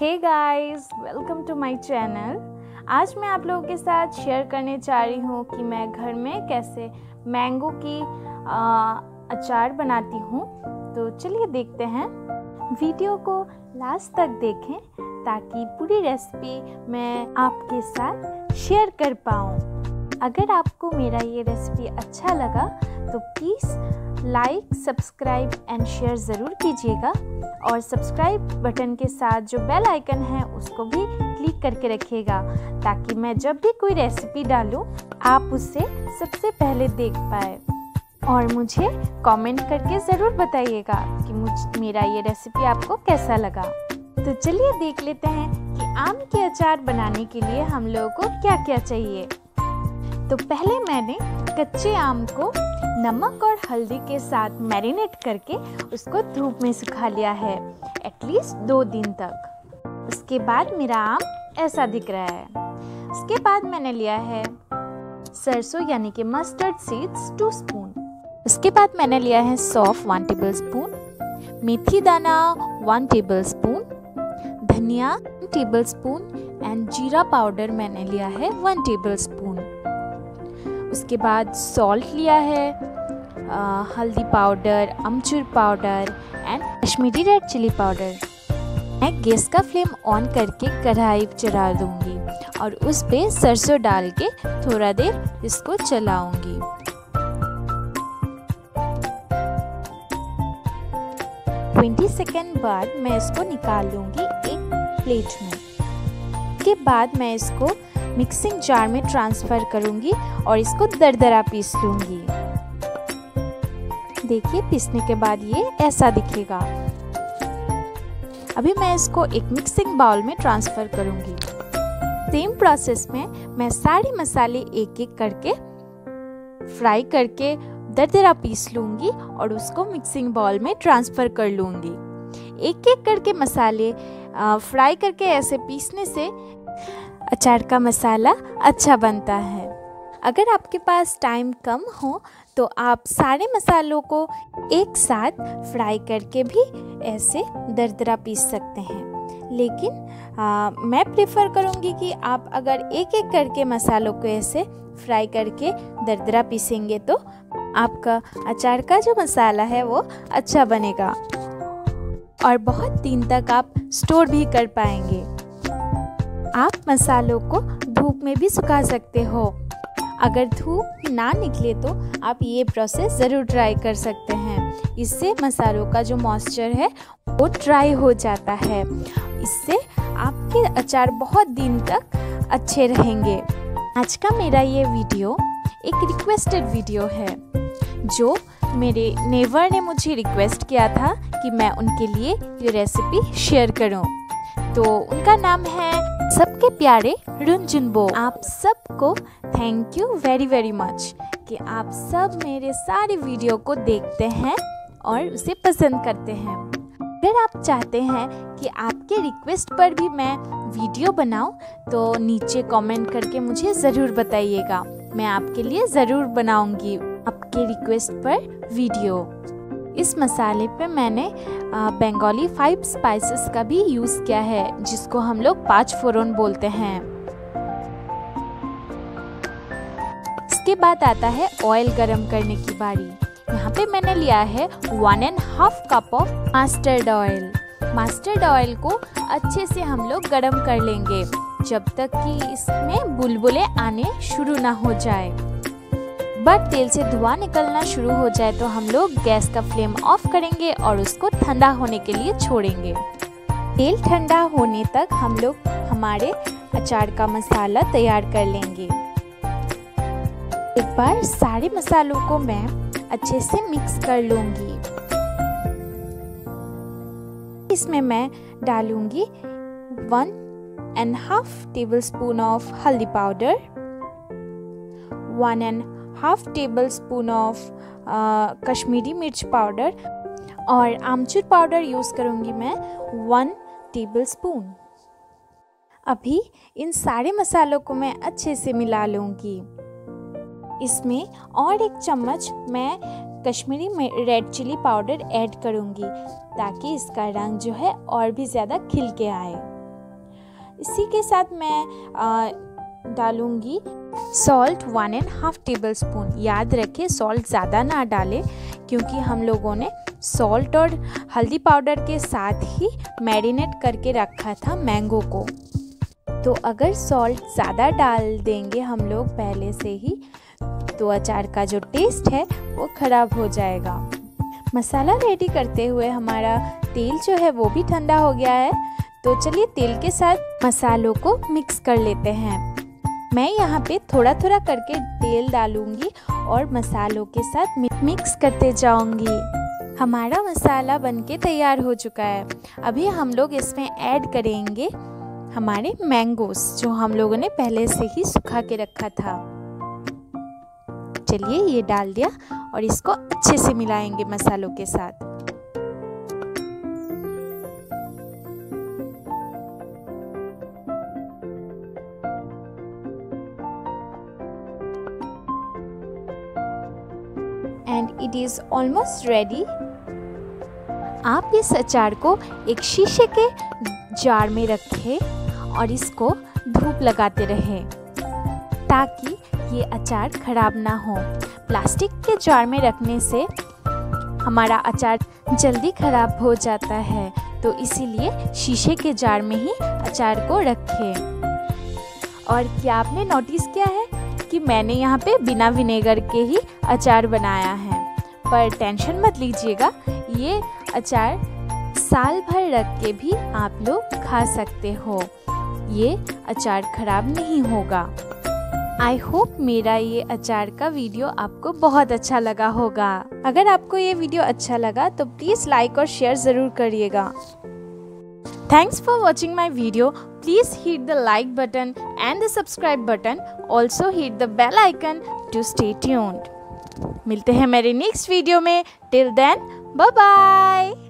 Hey guys, welcome to my channel. आज मैं आप लोगों के साथ शेयर करने जा रही हूँ कि मैं घर में कैसे मैंगो की अचार बनाती हूँ। तो चलिए देखते हैं, वीडियो को लास्ट तक देखें ताकि पूरी रेसिपी मैं आपके साथ शेयर कर पाऊँ। अगर आपको मेरा ये रेसिपी अच्छा लगा तो please like, subscribe and share ज़रूर कीजिएगा और सब्सक्राइब बटन के साथ जो बेल आइकन है उसको भी क्लिक करके रखिएगा ताकि मैं जब भी कोई रेसिपी डालूं आप उसे सबसे पहले देख पाए। और मुझे कमेंट करके ज़रूर बताइएगा कि मेरा ये रेसिपी आपको कैसा लगा। तो चलिए देख लेते हैं कि आम के अचार बनाने के लिए हम लोगों को क्या क्या चाहिए। तो पहले मैंने कच्चे आम को नमक और हल्दी के साथ मैरिनेट करके उसको धूप में सुखा लिया है एटलीस्ट 2 दिन तक। उसके बाद मेरा आम ऐसा दिख रहा है। उसके बाद मैंने लिया है सरसों यानी कि मस्टर्ड सीड्स 2 स्पून। उसके बाद मैंने लिया है सौंफ 1 टेबलस्पून, मेथी दाना 1 टेबलस्पून, धनिया 1 टेबलस्पून एंड जीरा पाउडर मैंने लिया है 1 टेबलस्पून। उसके बाद सॉल्ट लिया है, हल्दी पाउडर, अमचूर powder and Kashmiri red chilli powder. मैं गैस का फ्लेम ऑन करके कढ़ाई चढ़ा दूंगी और उस पे सरसों डाल के थोड़ा देर इसको चलाऊंगी। ट्वेंटी सेकेंड बाद मैं इसको निकाल लूँगी एक प्लेट में। उसके बाद मैं इसको मिक्सिंग जार में ट्रांसफ़र करूंगी और इसको दरदरा पीस लूंगी। देखिए, पीसने के बाद ये ऐसा दिखेगा। अभी मैं इसको एक मिक्सिंग बाउल में ट्रांसफ़र करूंगी। सेम प्रोसेस में मैं सारे मसाले एक एक करके फ्राई करके दरदरा पीस लूंगी और उसको मिक्सिंग बाउल में ट्रांसफ़र कर लूंगी। एक एक करके मसाले फ्राई करके ऐसे पीसने से अचार का मसाला अच्छा बनता है। अगर आपके पास टाइम कम हो तो आप सारे मसालों को एक साथ फ्राई करके भी ऐसे दरदरा पीस सकते हैं, लेकिन मैं प्रेफर करूँगी कि आप अगर एक एक करके मसालों को ऐसे फ्राई करके दरदरा पीसेंगे तो आपका अचार का जो मसाला है वो अच्छा बनेगा और बहुत दिन तक आप स्टोर भी कर पाएंगे। आप मसालों को धूप में भी सुखा सकते हो। अगर धूप ना निकले तो आप ये प्रोसेस ज़रूर ट्राई कर सकते हैं। इससे मसालों का जो मॉइस्चर है वो ड्राई हो जाता है। इससे आपके अचार बहुत दिन तक अच्छे रहेंगे। आज का मेरा ये वीडियो एक रिक्वेस्टेड वीडियो है जो मेरे नेवर ने मुझे रिक्वेस्ट किया था कि मैं उनके लिए ये रेसिपी शेयर करूं। तो उनका नाम है सबके प्यारे रुनजुनबो। आप सबको thank you very very much कि आप सब मेरे सारे वीडियो को देखते हैं और उसे पसंद करते हैं। अगर आप चाहते हैं कि आपके रिक्वेस्ट पर भी मैं वीडियो बनाऊं तो नीचे कमेंट करके मुझे ज़रूर बताइएगा। मैं आपके लिए ज़रूर बनाऊंगी आपके रिक्वेस्ट पर वीडियो। इस मसाले पे मैंने बंगाली 5 स्पाइसेस का भी यूज़ किया है जिसको हम लोग 5 फोरन बोलते हैं। इसके बाद आता है ऑयल गरम करने की बारी। यहाँ पे मैंने लिया है 1.5 cup of mustard oil. Mustard oil को अच्छे से हम लोग गरम कर लेंगे जब तक कि इसमें बुलबुले आने शुरू ना हो जाए। बट तेल से धुआं निकलना शुरू हो जाए तो हम लोग गैस का फ्लेम ऑफ करेंगे और उसको ठंडा होने के लिए छोड़ेंगे। तेल ठंडा होने तक हम लोग हमारे अचार का मसाला तैयार कर लेंगे। एक बार सारे मसालों को मैं अच्छे से मिक्स कर लूँगी। इसमें मैं डालूँगी 1.5 टेबलस्पून ऑफ हल्दी पाउडर, 1.5 टेबलस्पून ऑफ कश्मीरी मिर्च पाउडर और आमचूर पाउडर यूज़ करूँगी मैं 1 टेबलस्पून। अभी इन सारे मसालों को मैं अच्छे से मिला लूँगी। इसमें और 1 चम्मच मैं Kashmiri red chilli powder add करूँगी ताकि इसका रंग जो है और भी ज़्यादा खिल के आए। इसी के साथ मैं डालूँगी सॉल्ट 1.5 टेबल स्पून। याद रखें सॉल्ट ज़्यादा ना डालें, क्योंकि हम लोगों ने सॉल्ट और हल्दी पाउडर के साथ ही मैरिनेट करके रखा था मैंगो को। तो अगर सॉल्ट ज़्यादा डाल देंगे हम लोग पहले से ही तो अचार का जो टेस्ट है वो ख़राब हो जाएगा। मसाला रेडी करते हुए हमारा तेल जो है वो भी ठंडा हो गया है, तो चलिए तेल के साथ मसालों को मिक्स कर लेते हैं। मैं यहाँ पे थोड़ा थोड़ा करके तेल डालूँगी और मसालों के साथ मिक्स करते जाऊँगी। हमारा मसाला बनके तैयार हो चुका है। अभी हम लोग इसमें ऐड करेंगे हमारे मैंगोस जो हम लोगों ने पहले से ही सुखा के रखा था। चलिए ये डाल दिया और इसको अच्छे से मिलाएंगे मसालों के साथ। And it is almost ready. आप इस अचार को एक शीशे के जार में रखें और इसको धूप लगाते रहें ताकि ये अचार खराब ना हो। प्लास्टिक के जार में रखने से हमारा अचार जल्दी खराब हो जाता है, तो इसीलिए शीशे के जार में ही अचार को रखें। और क्या आपने नोटिस किया है कि मैंने यहाँ पे बिना विनेगर के ही अचार बनाया है, पर टेंशन मत लीजिएगा, ये अचार साल भर रख के भी आप लोग खा सकते हो, ये अचार खराब नहीं होगा। आई होप मेरा ये अचार का वीडियो आपको बहुत अच्छा लगा होगा। अगर आपको ये वीडियो अच्छा लगा तो प्लीज़ लाइक और शेयर ज़रूर करिएगा। Thanks for watching my video. Please hit the like button and the subscribe button, also hit the bell icon to stay tuned. मिलते हैं मेरे नेक्स्ट वीडियो में। Till then bye bye.